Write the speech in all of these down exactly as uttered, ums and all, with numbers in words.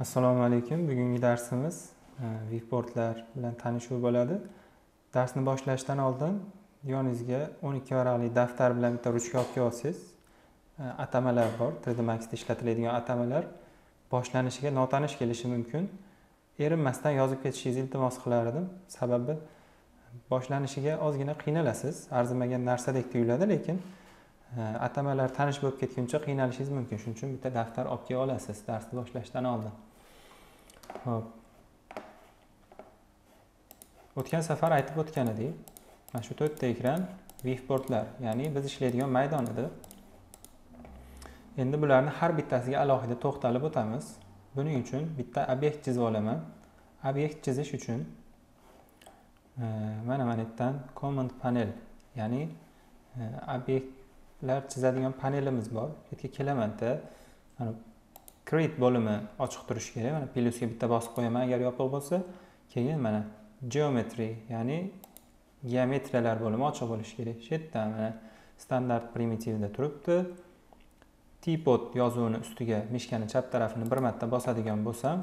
Assalomu alaykum. Bugungi dersimiz Viewporlar bilan tanishuv bo'ladi. Darsni boshlashdan oldin yoningizga o'n ikki varaqli daftar bilan bitta ruchka olib kelsangiz, atamalar bor. three D Max'da ishlatiladigan atamalar boshlanishiga notanish kelishi mumkin. Erinmasdan yozib ketishingizni iltimos qilar edim. Sababi boshlanishiga ozgina qiynalasiz. Arzimagan narsadek tuyuladi, lekin atamalar tanish bo'lib ketguncha qiynalishingiz mumkin. Shuning uchun bitta daftar olib kelib olasiz darsni boshlashdan oldin. Hop. O'tgan safar aytib o'tgan edik. Mana shu to'rtta ekran viewportlar, ya'ni biz ishlaydigan maydon edi. Endi bularni har bittasiga alohida to'xtalib o'tamiz. Buning uchun bitta obyekt chizib olaman. Obyekt chizish uchun mana mana yerdan command panel, ya'ni obyektlar chizadigan panelimiz bor. Bu yerga kelamanda mana create bo'limi ochiq turishi kerak. Mana plyusga bitta bosib qo'yaman agar yopiq bo'lsa, keyin mana geometry, ya'ni geometriyalar bo'limi ochiq bo'lishi kerak. Shu yerda mana standart primitivda turibdi. Tipod yozuvini ustiga mishkani chap tarafini bir marta bosadigan bo'lsam,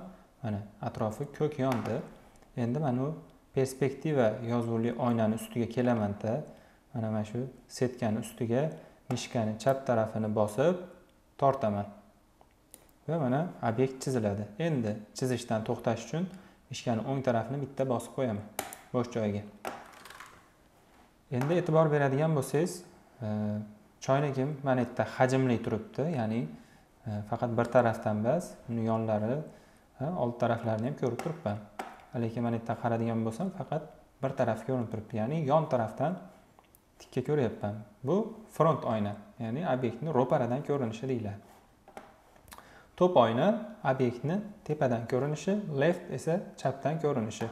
mana atrofi ko'k yondi. Endi mana u perspektiva yozuvli oynani ustiga kelamanda, mana mana shu setkani ustiga mishkani chap tarafini bosib tortaman va mana obyekt chiziladi. Endi chizishdan to'xtash uchun mishkani o'ng tarafini bitta bosib qo'yaman bo'sh joyiga. Endi e'tibor beradigan bo'lsangiz, choynagim mana bu yerda hajmli turibdi, ya'ni faqat bir tarafdan emas, uni yonlari, old taraflarini ham ko'rib turibman. Lekin mana bu yerda qaradigan bo'lsam, faqat bir taraf ko'rinib turibdi, ya'ni yon tarafdan tikka ko'ryapman. Bu front oyna, ya'ni obyektni ro'paradan ko'rinishi deyiladi. Top oyna obyektni tepadan ko'rinishi, left esa chapdan ko'rinishi.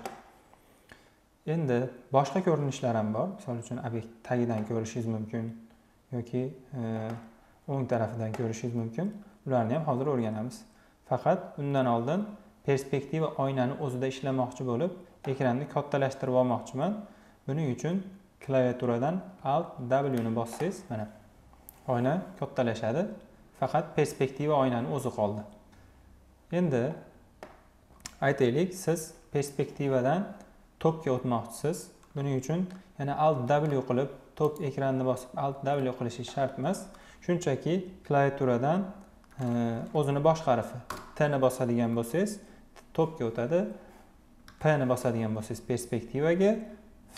Endi boshqa ko'rinishlar ham bor. Misol uchun obyekt tagidan ko'rishingiz mumkin yoki o'ng tarafidan ko'rishingiz mumkin. Ularni ham hozir o'rganamiz. Faqat undan oldin perspektiva oynani o'zida ishlamoqchi bo'lib, ekranni kattalashtirib olmoqchiman. Buning uchun klaviaturadan Alt W ni bossangiz, mana oyna kattalashadi. Faqat perspektiva oynani o'zi qoldi. Endi aytaylik, siz perspektivadan topga o'tmoqchisiz. Buning uchun yana Alt W qilib top ekranni bosib Alt W qilishingiz shart emas. Shunchaki klaviaturadan o'zini bosh harfi T ni bosadigan bo'lsangiz topga o'tadi. P ni bosadigan bo'lsangiz perspektivaga,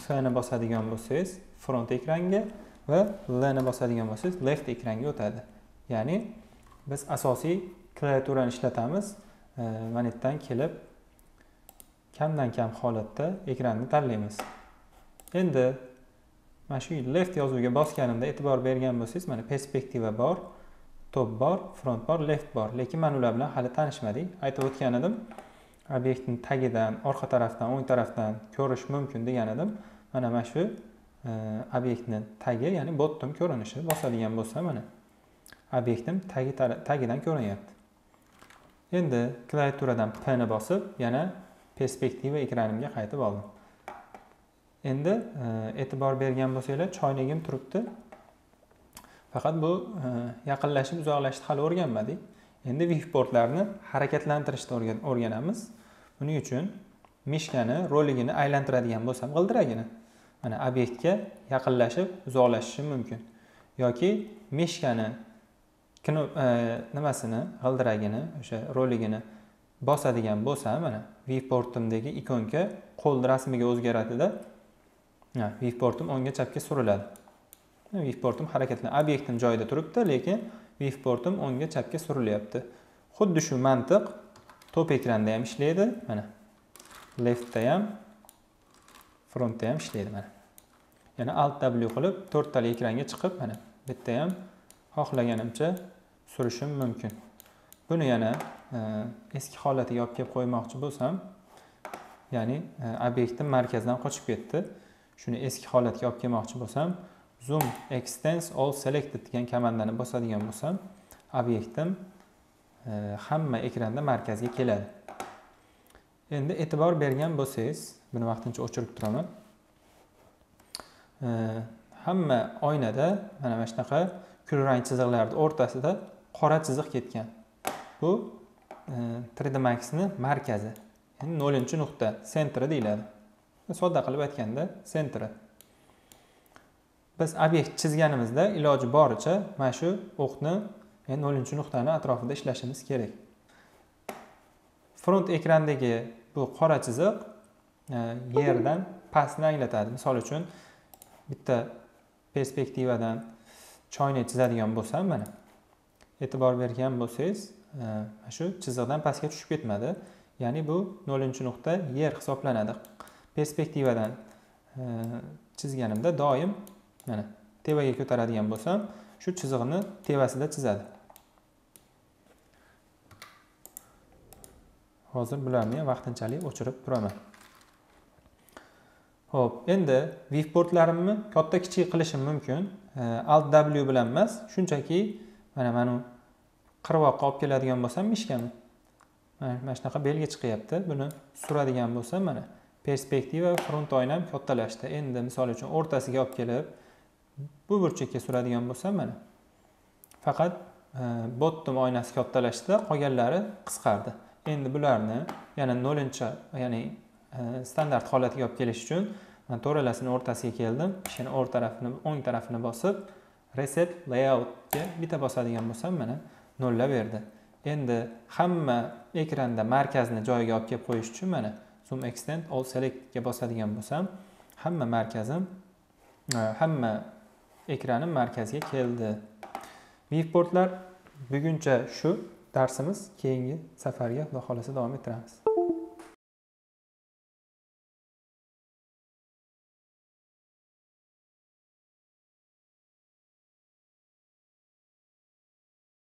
F ni bosadigan bo'lsangiz front ekranga va L ni bosadigan bo'lsangiz left ekranga o'tadi. Ya'ni biz asosiy klaviaturani ishlatamiz. Mana yerdan kelib kamdan kam holatda ekranni tanlaymiz. Endi mana shu left yozuviga bosganimda e'tibor bergan bo'lsangiz, mana perspektiva bor, top bor, front bor, left bor. Lekin men ular bilan hali tanishmadik. Aytib o'tgan edim, obyektning tagidan, orqa tarafdan, o'ng tarafdan ko'rish mumkin degan edim. Mana mana shu obyektning tagi, ya'ni bottom ko'rinishi, bosadigan bo'lsam mana obyektning tagi tagidan ko'rinyapti. Endi klaviaturadan P ni bosib, yana perspektiva ekranimga qaytib oldim. Endi e'tibor bergan bo'lsanglar, choynagim turibdi. Faqat bu yaqinlashib uzoqlashishni hali o'rganmadik. Endi viewportlarni harakatlantirishni o'rganamiz. Buning uchun mishkani roligini aylantiradigan bo'lsam, g'ildiragini mana obyektga yaqinlashib uzoqlashishi mumkin yoki mishkani nimasini, g'ildiragini, o'sha roligini bosadigan bo'lsam, mana viewportimdagi ikonka qo'l rasmiga o'zgaradida. Ha, viewportim o'ngga chapga suriladi. Viewportim harakatlan, obyektim joyida turibdi, lekin viewportim o'ngga chapga surilyapti. Xuddi shu mantiq top ekranda ham ishlaydi, mana leftda ham, frontda ham ishlaydi mana. Yana Alt W qilib to'rt tali ekranga chiqib, mana bitta ham xohlaganimcha surishim mumkin. Buni yana eski holatiga olib kelib qo'ymoqchi bo'lsam, ya'ni obyektning markazidan qochib ketdi. Shuni eski holatga olib kelmoqchi bo'lsam, zoom extends all selected degan komandani bosadigan bo'lsam, obyektim hamma ekranda markazga keladi. Endi e'tibor bergan bo'lsangiz, buni vaqtincha o'chirib turaman. Hamma oynada mana mana shunaqa kulrang chiziqlarning o'rtasida qora chiziq ketgan. Bu tri di Max'ni markazi, ya'ni nolunchi nuqta, sentri deyiladi. Sodda qilib aytganda sentri. Biz obyekt chizganimizda iloji boricha mana shu o'qni, ya'ni nolunchi nuqtani atrofida ishlashimiz kerak. Front ekrandagi bu qora chiziq yerdan pastni anglatadi. Misol uchun bitta perspektivadan choyni chizadigan bo'lsam, mana e'tibor bergan bo'lsangiz, shu chiziqdan pastga tushib ketmadi. Ya'ni bu nolunchi nuqta yer hisoblanadi. Perspektivadan chizganimda doim mana tevaga ko'taradigan bo'lsam, shu chiziqni tevasida chizadi. Hozir bularni ham vaqtinchalik o'chirib turaman. Xo'p, endi viewportlarimni katta kichik qilishim mumkin. Alt W bilan emas, shunchaki mana mana qirvoqqa olib keladigan bo'lsam mishkami. Mana shunaqa belgi chiqyapti. Buni suradigan bo'lsam mana perspektiva front oynam kattalashdi. Endi misol uchun o'rtasiga olib kelib bu burchakka suradigan bo'lsam mana faqat bottom oynasi kattalashdi, qolganlari qisqardi. Endi bularni yana nolinchi, ya'ni standart holatiga olib kelish uchun men to'ralasini o'rtasiga keldim. Shuni o'rta tarafini, o'ng tarafini bosib reset layout ga bitta bosadigan bo'lsam mana nollab berdi. Endi hamma ekranda markazni joyiga olib kelib qo'yish uchun mana zoom extend all select ga bosadigan bo'lsam, hamma markazim, hamma ekranim markazga keldi. Viewportlar buguncha shu darsimiz, keyingi safarga xudo xolasa davom ettiramiz.